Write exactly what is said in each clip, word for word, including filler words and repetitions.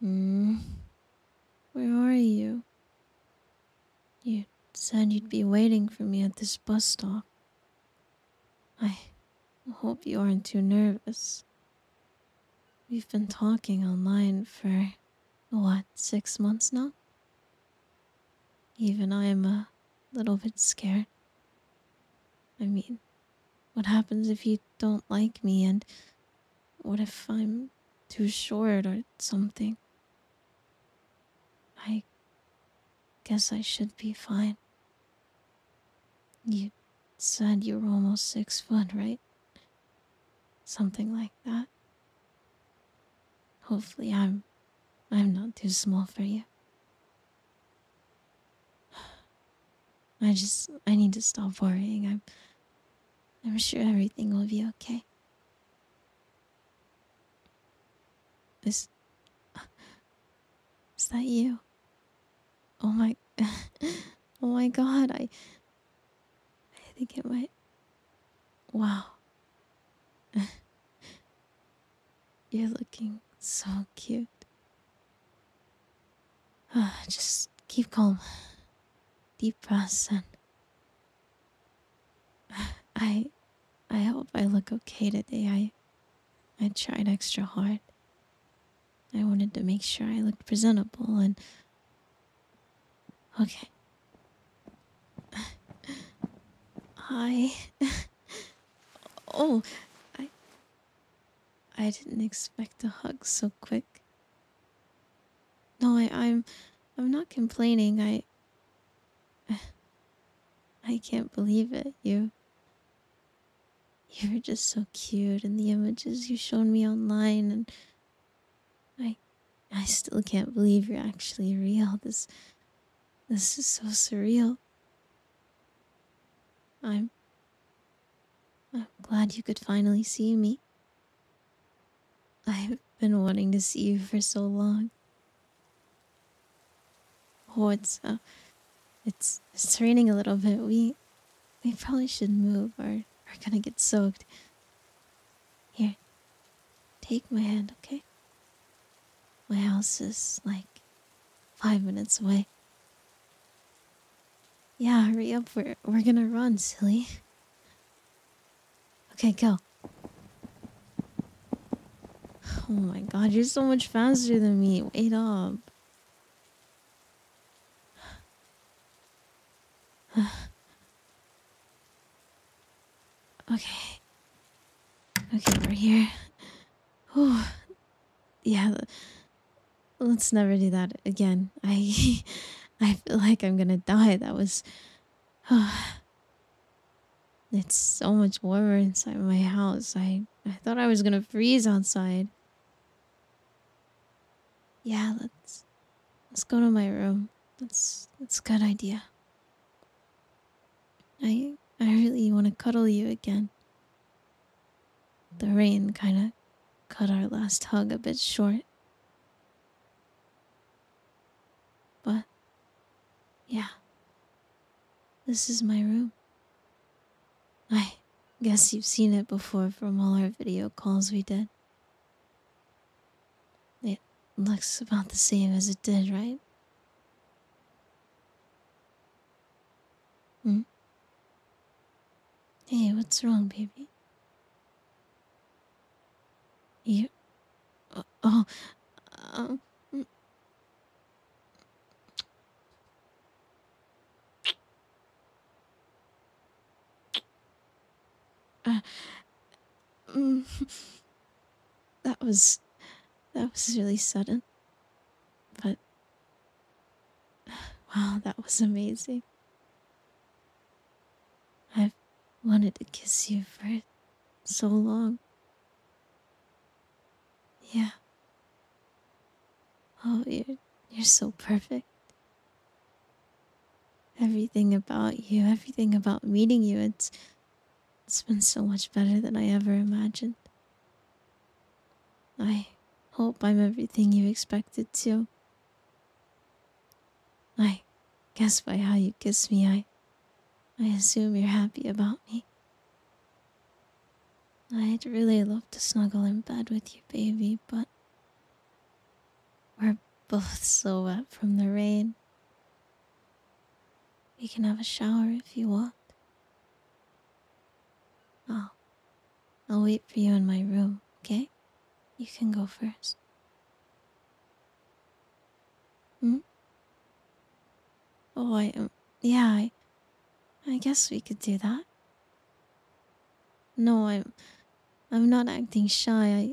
Hmm. Where are you? You said you'd be waiting for me at this bus stop. I hope you aren't too nervous. We've been talking online for, what, six months now? Even I'm a little bit scared. I mean, what happens if you don't like me, and what if I'm too short or something? I guess I should be fine. You said you were almost six foot, right? Something like that. Hopefully I'm, I'm not too small for you. I just, I need to stop worrying. I'm, I'm sure everything will be okay. Is, is that you? Oh my, oh my God, I, I think it might, wow. You're looking so cute. Uh, just keep calm. Deep breaths, and I I hope I look okay today. I I tried extra hard. I wanted to make sure I looked presentable and okay. Hi. Oh, I I didn't expect a hug so quick. No, I, I'm I'm not complaining. I I can't believe it. You, you were just so cute in the images you showed me online, and I, I still can't believe you're actually real. This, this is so surreal. I'm, I'm glad you could finally see me. I've been wanting to see you for so long. Oh, it's, uh, It's, it's raining a little bit. We we probably should move or we're gonna get soaked. Here, take my hand, okay? My house is like five minutes away. Yeah, hurry up, we're, we're gonna run, silly. Okay, go. Oh my God, you're so much faster than me. Wait up. Okay. Okay, we're here. Whew. Yeah, let's never do that again. I I feel like I'm gonna die. That was... Oh. It's so much warmer inside my house. I, I thought I was gonna freeze outside. Yeah, let's... Let's go to my room. That's, that's a good idea. I I really want to cuddle you again. The rain kind of cut our last hug a bit short. But, yeah. This is my room. I guess you've seen it before from all our video calls we did. It looks about the same as it did, right? Hmm? Hey, what's wrong, baby? You... Oh... oh um... Uh, um, that was... That was really sudden. But... Wow, that was amazing. I've... wanted to kiss you for so long. Yeah. Oh, you're, you're so perfect. Everything about you, everything about meeting you, it's, it's been so much better than I ever imagined. I hope I'm everything you expected to. I guess by how you kiss me, I... I assume you're happy about me. I'd really love to snuggle in bed with you, baby, but we're both so wet from the rain. We can have a shower if you want. Oh, I'll wait for you in my room, okay? You can go first. Hmm? Oh, I, um, yeah, I, I guess we could do that. No, I'm, I'm not acting shy.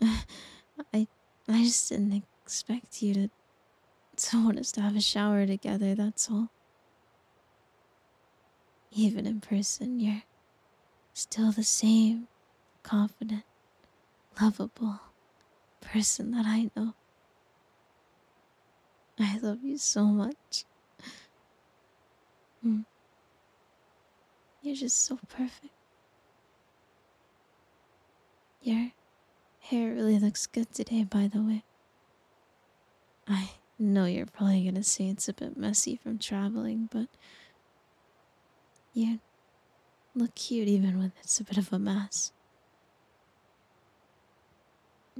I, I, I just didn't expect you to, to want us to have a shower together, that's all. Even in person, you're still the same confident, lovable person that I know. I love you so much. Mm. You're just so perfect. Your hair really looks good today, by the way. I know you're probably gonna say it's a bit messy from traveling, but you look cute even when it's a bit of a mess.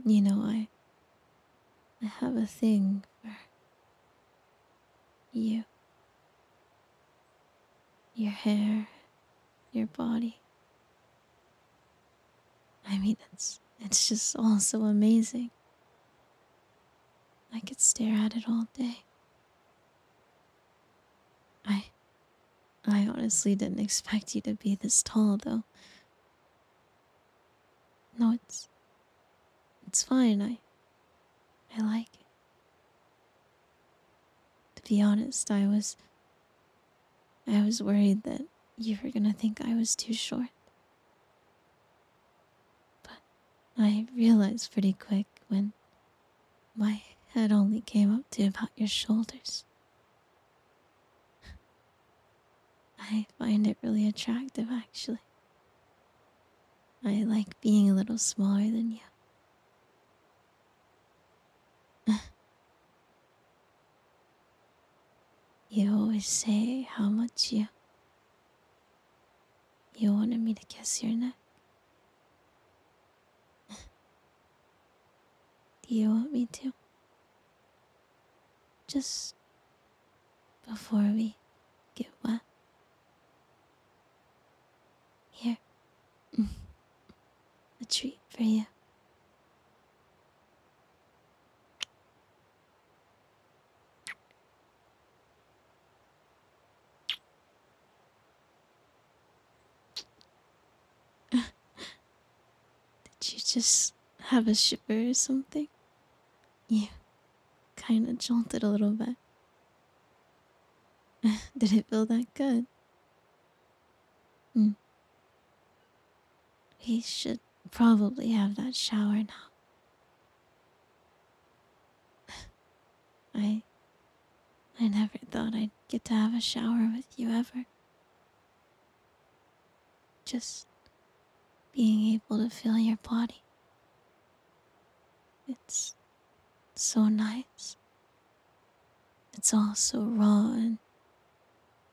You know, I, I have a thing for you. Your hair, your body. I mean, it's, it's just all so amazing. I could stare at it all day. I, I honestly didn't expect you to be this tall, though. No, it's, it's fine. I, I like it. To be honest, I was, I was worried that you were gonna think I was too short. But I realized pretty quick when my head only came up to about your shoulders. I find it really attractive, actually. I like being a little smaller than you. You always say how much you... you wanted me to kiss your neck. Do you want me to? Just before we get wet. Here, a treat for you. Did you just have a shiver or something? You kind of jolted a little bit. Did it feel that good? Hmm. We should probably have that shower now. I... I never thought I'd get to have a shower with you ever. Just being able to feel your body. It's so nice. It's all so raw and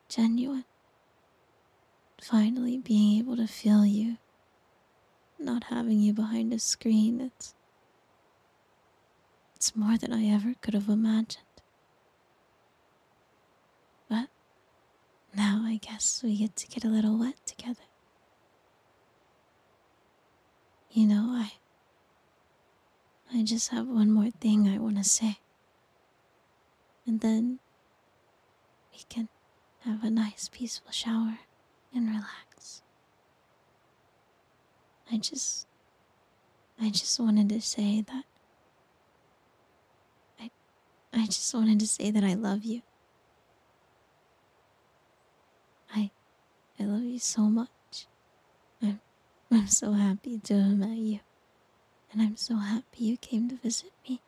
genuine. Finally being able to feel you. Not having you behind a screen, it's, it's more than I ever could have imagined. But now I guess we get to get a little wet together. You know, I, I just have one more thing I want to say. And then we can have a nice peaceful shower and relax. I just, I just wanted to say that, I, I just wanted to say that I love you. I, I love you so much. I'm, I'm so happy to have met you. And I'm so happy you came to visit me.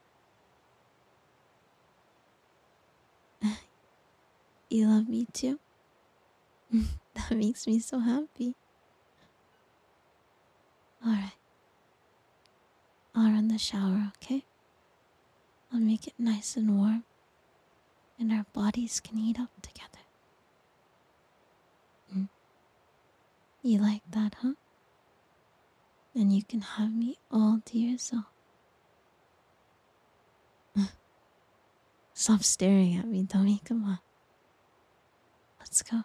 You love me too? That makes me so happy. Alright, I'll run the shower, okay? I'll make it nice and warm, and our bodies can heat up together. Mm. You like that, huh? Then you can have me all to yourself. Stop staring at me, dummy. Come on. Let's go.